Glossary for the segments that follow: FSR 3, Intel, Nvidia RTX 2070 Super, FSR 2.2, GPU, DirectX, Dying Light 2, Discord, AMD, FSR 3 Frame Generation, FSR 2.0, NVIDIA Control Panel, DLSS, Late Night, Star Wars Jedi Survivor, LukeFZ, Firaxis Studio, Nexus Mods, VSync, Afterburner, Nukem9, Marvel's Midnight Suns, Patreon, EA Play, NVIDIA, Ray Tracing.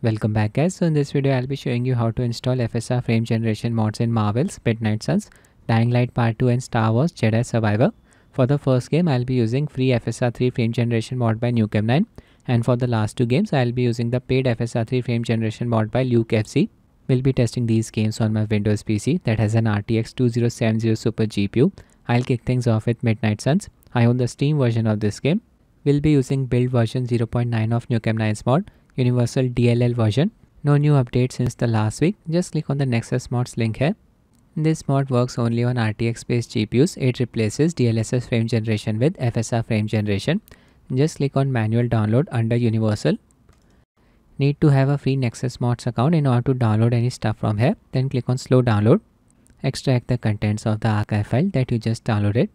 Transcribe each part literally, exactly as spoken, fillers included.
Welcome back guys. So in this video I'll be showing you how to install F S R frame generation mods in Marvel's Midnight Suns, Dying Light Part two and Star Wars Jedi Survivor. For the first game I'll be using free F S R three frame generation mod by Nukem nine, and for the last two games I'll be using the paid F S R three frame generation mod by LukeFZ. We'll be testing these games on my Windows P C that has an R T X twenty seventy Super G P U. I'll kick things off with Midnight Suns. I own the Steam version of this game. We'll be using build version zero point nine of Nukem nine's mod, Universal D L L version. No new updates since the last week. Just click on the Nexus Mods link here. This mod works only on R T X based G P Us. It replaces D L S S frame generation with F S R frame generation. Just click on manual download under Universal. Need to have a free Nexus Mods account in order to download any stuff from here. Then click on slow download. Extract the contents of the archive file that you just downloaded.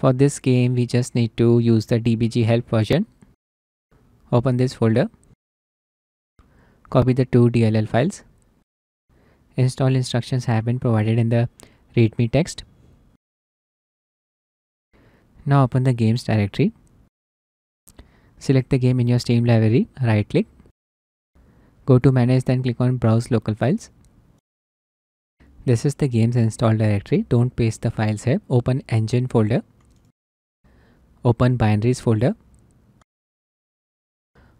For this game, we just need to use the D B G help version. Open this folder. Copy the two D L L files. Install instructions have been provided in the readme text. Now open the games directory. Select the game in your Steam library. Right click. Go to manage, then click on browse local files. This is the games install directory. Don't paste the files here. Open engine folder. Open binaries folder,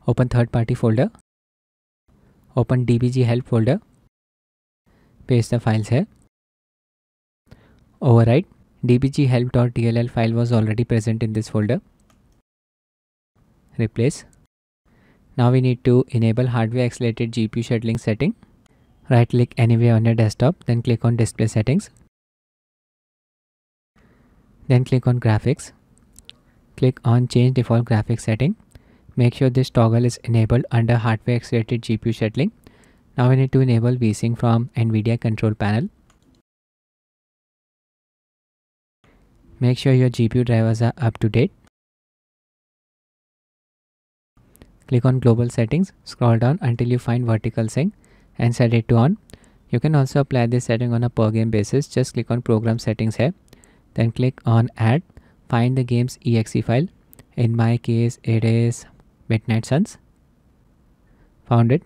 open third party folder, open D B G help folder, paste the files here, overwrite. D B G help.dll file was already present in this folder, replace. Now we need to enable hardware accelerated G P U scheduling setting. Right click anywhere on your desktop, then click on display settings, then click on graphics. Click on change default graphics setting. Make sure this toggle is enabled under hardware accelerated G P U scheduling. Now we need to enable VSync from NVIDIA Control Panel. Make sure your G P U drivers are up to date. Click on global settings, scroll down until you find vertical sync and set it to on. You can also apply this setting on a per game basis. Just click on program settings here. Then click on add. Find the game's E X E file. In my case it is Midnight Suns. Found it.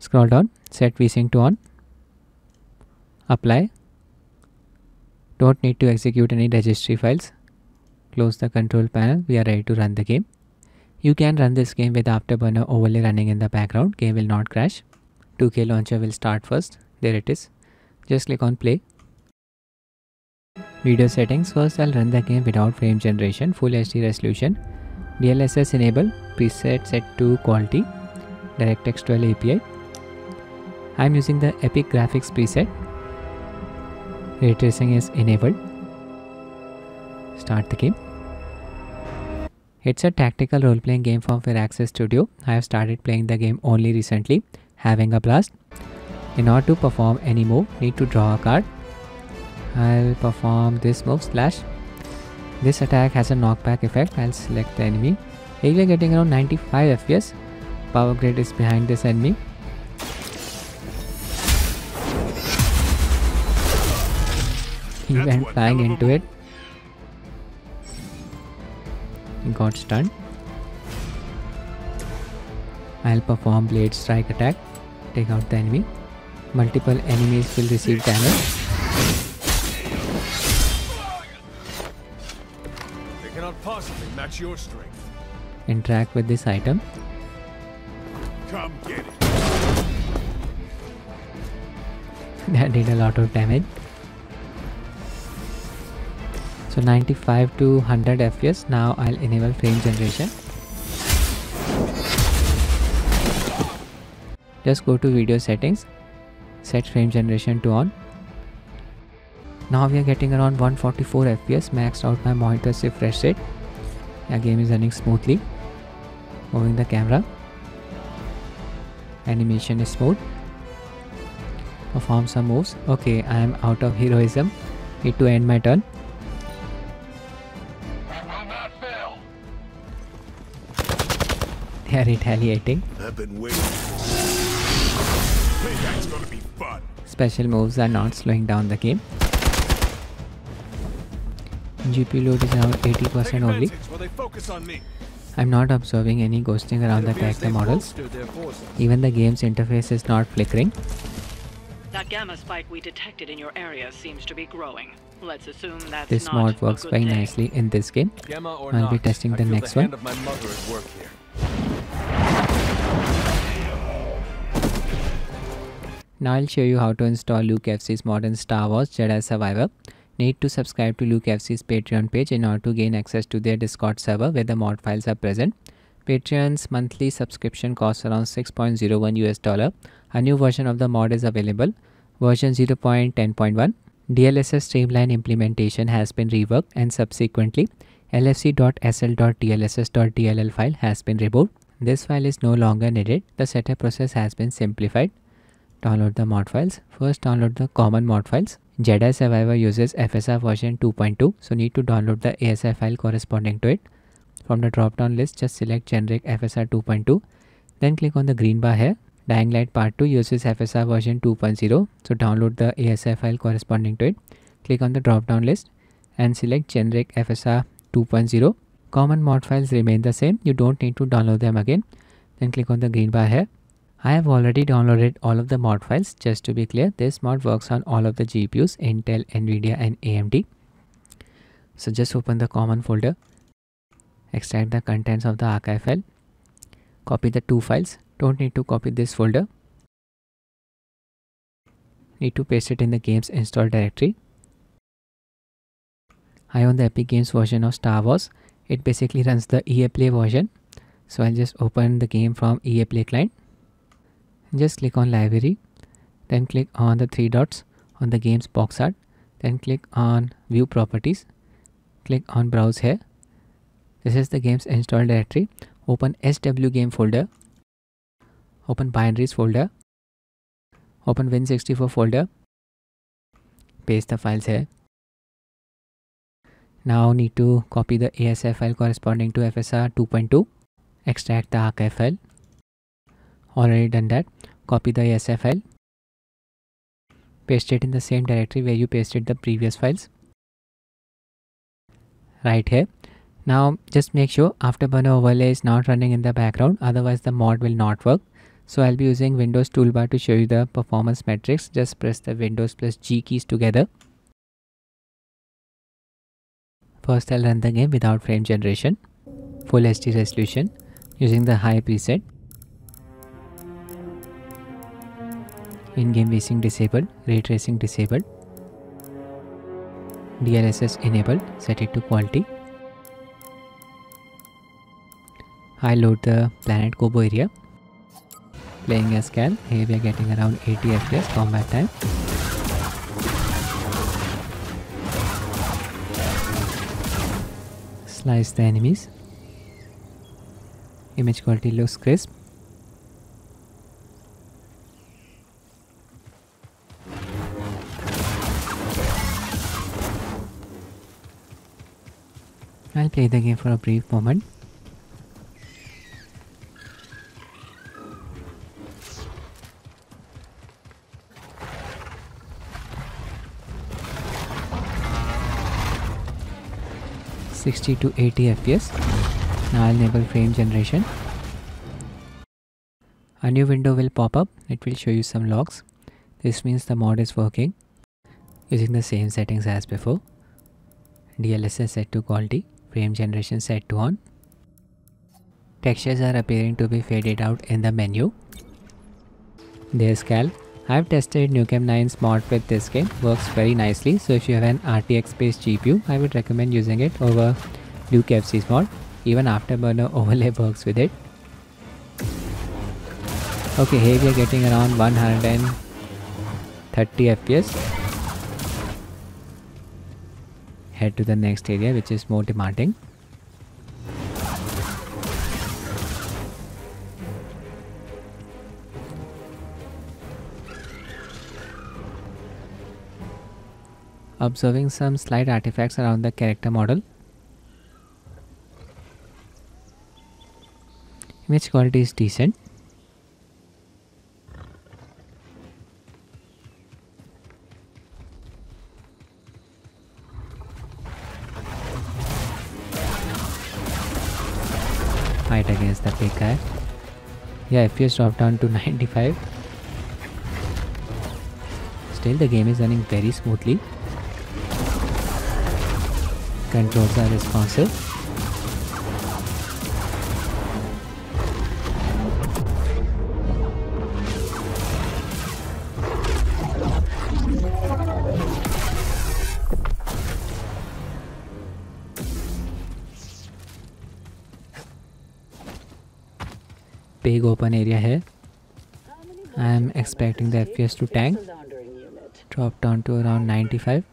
Scroll down, set VSync to on. Apply. Don't need to execute any registry files. Close the control panel. We are ready to run the game. You can run this game with Afterburner overlay running in the background. Game will not crash. two K launcher will start first. There it is. Just click on play. Video settings. First I'll run the game without frame generation, full H D resolution, D L S S enable, preset set to quality, DirectX twelve A P I. I'm using the Epic Graphics preset. Ray Tracing is enabled. Start the game. It's a tactical role-playing game from Firaxis Studio. I have started playing the game only recently, having a blast. In order to perform any move, need to draw a card. I'll perform this move, slash. This attack has a knockback effect. I'll select the enemy. Here we are getting around ninety-five F P S. Power grid is behind this enemy. He went flying into it. He got stunned. I'll perform blade strike attack. Take out the enemy. Multiple enemies will receive damage. Possibly match your strength. Interact with this item. Come get it. That did a lot of damage. So ninety-five to one hundred F P S. Now I'll enable frame generation. Just go to video settings. Set frame generation to on. Now we are getting around one forty-four F P S, maxed out my monitor's refresh rate. The game is running smoothly. Moving the camera. Animation is smooth. Perform some moves. Okay, I am out of heroism. Need to end my turn. I will not fail. They are retaliating. I've been waiting. Playback's gonna be fun. Special moves are not slowing down the game. G P U load is around eighty percent only. I'm not observing any ghosting around the character models. Even the game's interface is not flickering. That gamma spike we detected in your area seems to be growing. Let's assume that's this not mod works very day. nicely in this game. I'll not, be testing the next the one. Now I'll show you how to install LukeFZ's mod in Star Wars Jedi Survivor. Need to subscribe to LukeFZ's Patreon page in order to gain access to their Discord server where the mod files are present. Patreon's monthly subscription costs around six point zero one U S dollar. A new version of the mod is available, version zero point ten point one. D L S S streamline implementation has been reworked and subsequently L F C dot S L dot D L S S dot D L L file has been removed. This file is no longer needed. The setup process has been simplified. Download the mod files. First download the common mod files. Jedi Survivor uses F S R version two point two, so need to download the A S I file corresponding to it. From the drop down list, just select generic F S R two point two. Then click on the green bar here. Dying Light Part two uses F S R version two point zero, so download the A S I file corresponding to it. Click on the drop down list and select generic F S R two point zero. Common mod files remain the same, you don't need to download them again. Then click on the green bar here. I have already downloaded all of the mod files. Just to be clear, this mod works on all of the G P Us, Intel, NVIDIA and A M D. So just open the common folder, extract the contents of the archive file, copy the two files. Don't need to copy this folder. Need to paste it in the game's install directory. I own the Epic Games version of Star Wars. It basically runs the E A Play version. So I'll just open the game from E A Play client. Just click on library. Then click on the three dots on the game's box art. Then click on view properties. Click on browse here. This is the game's install directory. Open S W game folder. Open binaries folder, open Win sixty-four folder, paste the files here. Now need to copy the A S I file corresponding to F S R two point two, extract the archive file, already done that, copy the A S I file, paste it in the same directory where you pasted the previous files, right here. Now just make sure Afterburner overlay is not running in the background, otherwise the mod will not work. So I'll be using Windows toolbar to show you the performance metrics. Just press the Windows plus G keys together. First I'll run the game without frame generation, full H D resolution using the high preset. In-game V-Sync disabled, Ray Tracing disabled, D L S S enabled, set it to quality. I'll load the planet Kobo area. Playing as Cal, here we are getting around eighty F P S combat time. Slice the enemies. Image quality looks crisp. I'll play the game for a brief moment. sixty to eighty F P S. Now I'll enable frame generation. A new window will pop up. It will show you some logs. This means the mod is working. Using the same settings as before. D L S S set to quality. Frame generation set to on. Textures are appearing to be faded out in the menu. There's Cal. I've tested Nukem nine's mod with this game, works very nicely, so if you have an R T X based G P U, I would recommend using it over LukeFZ's mod. Even Afterburner overlay works with it. Okay, here we are getting around one hundred thirty F P S. Head to the next area which is more demanding. Observing some slight artifacts around the character model. Image quality is decent. fight against the big guy. Yeah, F P S dropped down to ninety-five. Still the game is running very smoothly. Controls are responsive. Big open area here. I am expecting the F P S to tank. Drop down to around ninety-five.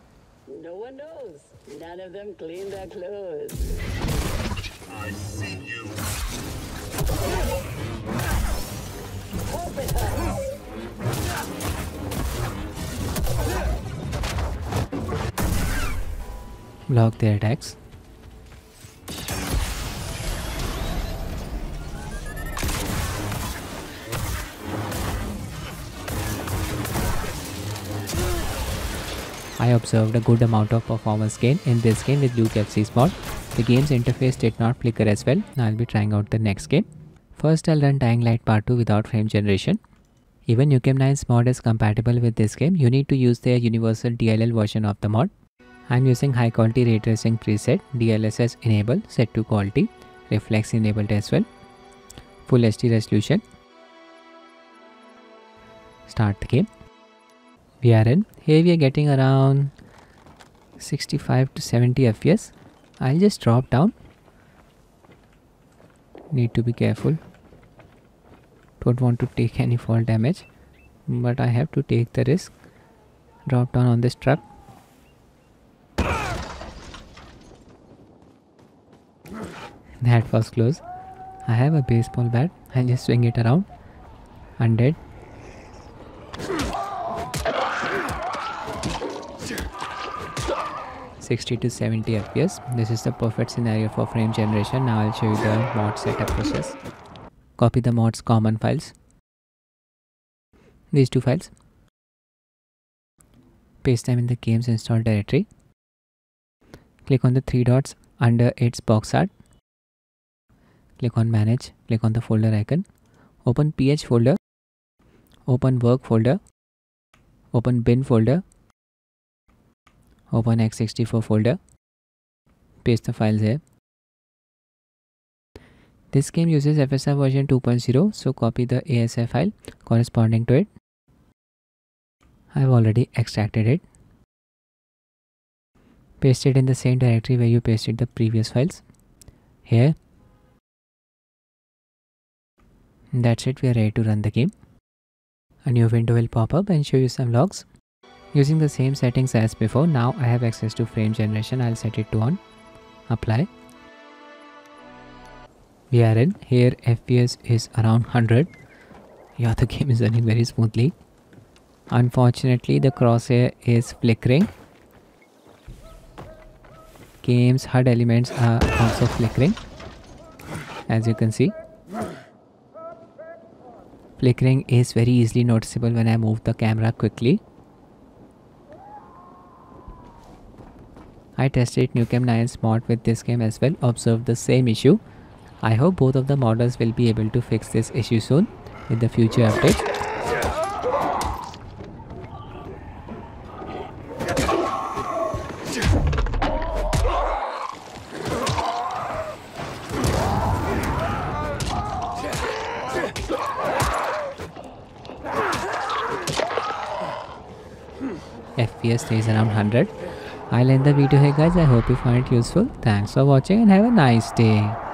No one knows. None of them clean their clothes. I see you. Open her. Block their attacks. I observed a good amount of performance gain in this game with LukeFZ's mod. The game's interface did not flicker as well. I'll be trying out the next game. First I'll run Dying Light Part two without frame generation. Even Nukem nine's mod is compatible with this game. You need to use their universal D L L version of the mod. I'm using high quality ray tracing preset, D L S S enable, set to quality, reflex enabled as well, full H D resolution. Start the game. We are in. Here we are getting around sixty-five to seventy F P S. I'll just drop down. Need to be careful. Don't want to take any fall damage, but I have to take the risk. Drop down on this truck. That was close. I have a baseball bat. I'll just swing it around. Undead. sixty to seventy F P S. This is the perfect scenario for frame generation. Now I'll show you the mod setup process. Copy the mod's common files. These two files. Paste them in the game's install directory. Click on the three dots under its box art. Click on manage. Click on the folder icon. Open P H folder. Open work folder. Open bin folder. Open x sixty-four folder. Paste the files here. This game uses F S R version two point oh, so copy the A S I file corresponding to it. I've already extracted it. Paste it in the same directory where you pasted the previous files. Here. And that's it, we are ready to run the game. A new window will pop up and show you some logs. Using the same settings as before, now I have access to frame generation. I'll set it to on. Apply. We are in. Here F P S is around one hundred. Yeah, the game is running very smoothly. Unfortunately, the crosshair is flickering. Game's H U D elements are also flickering, as you can see. Flickering is very easily noticeable when I move the camera quickly. I tested Nukem nine's mod with this game as well, observed the same issue. I hope both of the modders will be able to fix this issue soon with the future updates. F P S stays around one hundred. I'll end the video here guys. I hope you find it useful. Thanks for watching and have a nice day.